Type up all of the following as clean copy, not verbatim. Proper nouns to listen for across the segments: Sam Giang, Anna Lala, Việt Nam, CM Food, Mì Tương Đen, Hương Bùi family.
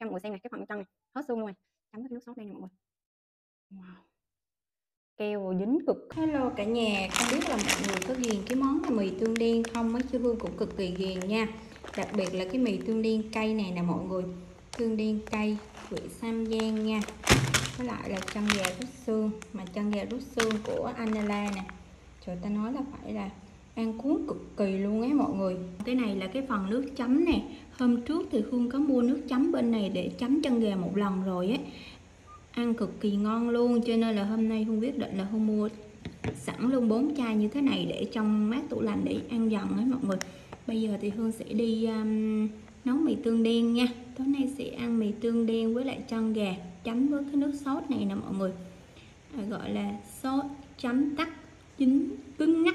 Trong ngồi xem này, cái phần trong này hết xương luôn này, chấm cái nước sốt đây nè mọi người. Wow, keo dính cực. Hello cả nhà, không biết là mọi người có ghiền cái món là mì tương đen không? Mới chưa, Hương cũng cực kỳ ghiền nha, đặc biệt là cái mì tương đen cay này nè mọi người. Tương đen cay vị Sam Giang nha, với lại là chân gà rút xương, mà chân gà rút xương của Anela nè, trời ta nói là phải là ăn cuốn cực kỳ luôn ấy mọi người. Cái này là cái phần nước chấm nè, hôm trước thì Hương có mua nước chấm bên này để chấm chân gà một lần rồi ấy, ăn cực kỳ ngon luôn, cho nên là hôm nay Hương quyết định là Hương mua sẵn luôn 4 chai như thế này để trong mát tủ lạnh để ăn dần ấy mọi người. Bây giờ thì Hương sẽ đi nấu mì tương đen nha. Tối nay sẽ ăn mì tương đen với lại chân gà chấm với cái nước sốt này nè mọi người, gọi là sốt chấm tắc dính cứng ngắc,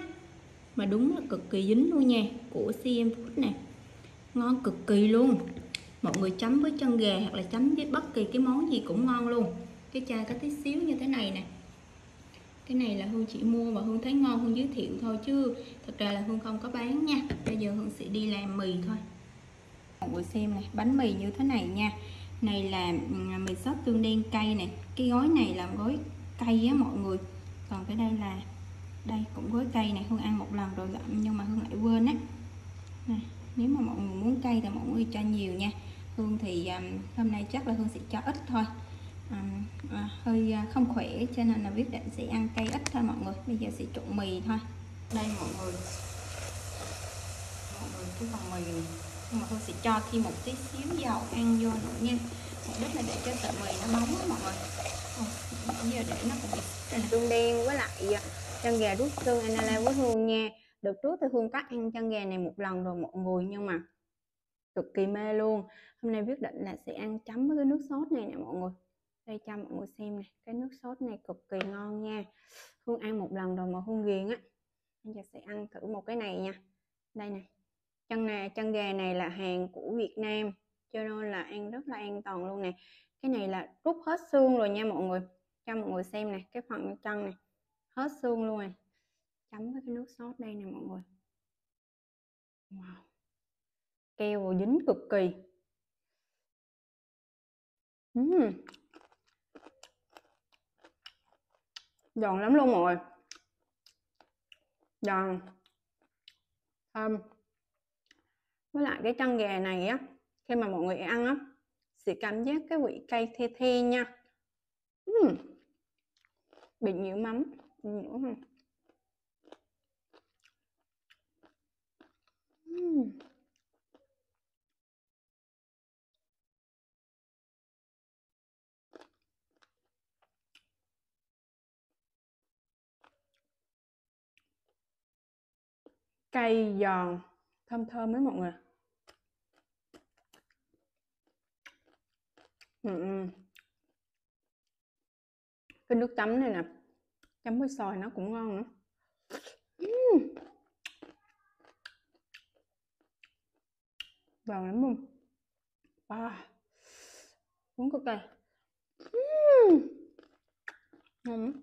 mà đúng là cực kỳ dính luôn nha, của CM Food nè, ngon cực kỳ luôn. Mọi người chấm với chân gà hoặc là chấm với bất kỳ cái món gì cũng ngon luôn. Cái chai có tí xíu như thế này nè, cái này là Hương chỉ mua và Hương thấy ngon Hương giới thiệu thôi, chứ thật ra là Hương không có bán nha. Bây giờ Hương sẽ đi làm mì thôi. Mọi người xem này, bánh mì như thế này nha, này là mì sốt tương đen cay này, cái gói này là gói cay á mọi người, còn cái đây là đây cũng gói cay này, Hương ăn một lần rồi nhưng mà Hương lại quên á. Nếu mà mọi người muốn cay thì mọi người cho nhiều nha, Hương thì hôm nay chắc là Hương sẽ cho ít thôi, hơi không khỏe cho nên là quyết định sẽ ăn cay ít thôi mọi người. Bây giờ sẽ trộn mì thôi. Đây mọi người cái phần mì này. Nhưng mà Hương sẽ cho thêm một tí xíu dầu ăn vô nữa nha, mục đích là để cho sợi mì nó bóng đó mọi người. Giờ để nó cũng tương đen với lại chân gà rút xương Anala với Hương nha. Đợt trước thì Hương cắt ăn chân gà này một lần rồi mọi người, nhưng mà cực kỳ mê luôn. Hôm nay quyết định là sẽ ăn chấm với cái nước sốt này nè mọi người. Đây cho mọi người xem nè, cái nước sốt này cực kỳ ngon nha, Hương ăn một lần rồi mà Hương ghiền á. Bây giờ sẽ ăn thử một cái này nha. Đây nè, chân gà này là hàng của Việt Nam cho nên là ăn rất là an toàn luôn nè. Cái này là rút hết xương rồi nha mọi người, cho mọi người xem nè, cái phần chân này hết xương luôn này, chấm với cái nước sốt đây nè mọi người. Wow, keo dính cực kỳ. Giòn lắm luôn mọi người, giòn thơm. Với lại cái chân gà này á, khi mà mọi người ăn á sẽ cảm giác cái vị cay the the nha, bị nhiễu mắm. Cay giòn thơm thơm đấy mọi người. Cái nước chấm này nè, chấm với xoài nó cũng ngon nữa. Giòn lắm luôn. Wow, uống cực cay. Ngon lắm.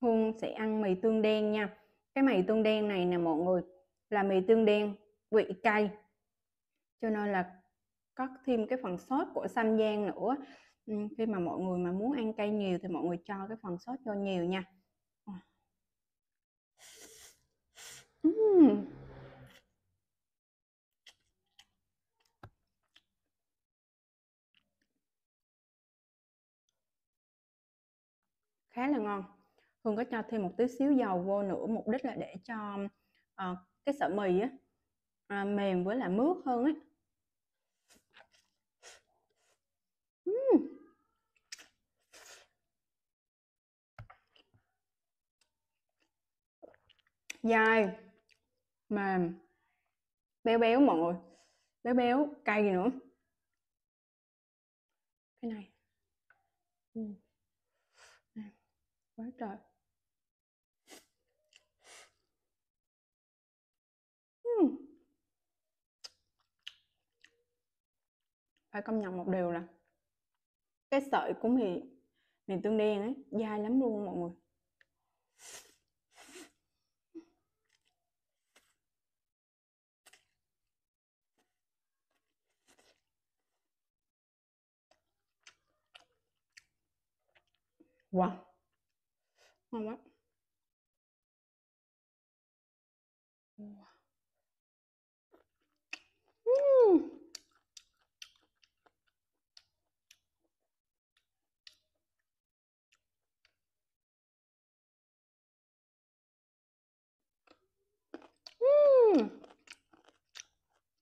Hương sẽ ăn mì tương đen nha. Cái mì tương đen này nè mọi người là mì tương đen vị cay, cho nên là có thêm cái phần sốt của Sam Giang nữa. Khi mà mọi người mà muốn ăn cay nhiều thì mọi người cho cái phần sốt vô nhiều nha. Khá là ngon. Hương có cho thêm một tí xíu dầu vô nữa, mục đích là để cho cái sợi mì á, mềm với lại mướt hơn ấy. Dai, mềm, béo béo mọi người, béo béo, cay gì nữa. Cái này, quá trời. Phải công nhận một điều là cái sợi của mì tương đen ấy dai lắm luôn mọi người. Wow, ngon lắm.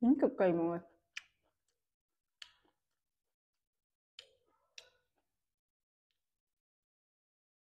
Ngon cực kỳ mọi người.